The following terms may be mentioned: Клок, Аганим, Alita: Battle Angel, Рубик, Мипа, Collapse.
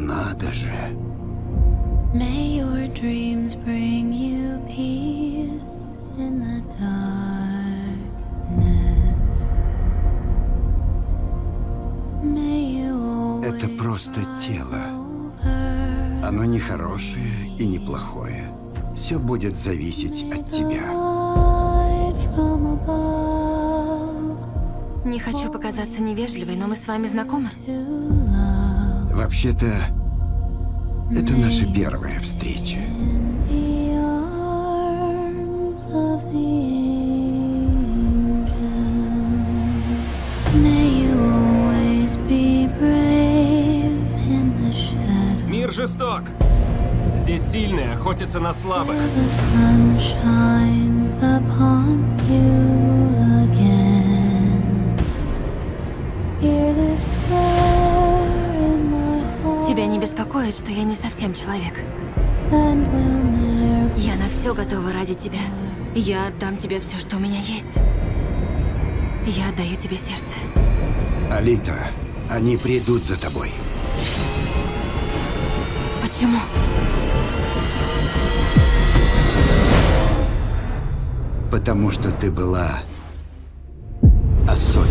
надо же. May your dreams bring you peace in the darkness. May you always. Это просто тело. Оно не хорошее и не плохое. Все будет зависеть от тебя. Не хочу показаться невежливой, но мы с вами знакомы. Вообще-то, это наша первая встреча. Мир жесток. Здесь сильные охотятся на слабых. Тебя не беспокоит, что я не совсем человек? Я на все готова ради тебя. Я отдам тебе все, что у меня есть. Я отдаю тебе сердце. Алита, они придут за тобой. Почему? Потому что ты была особенной.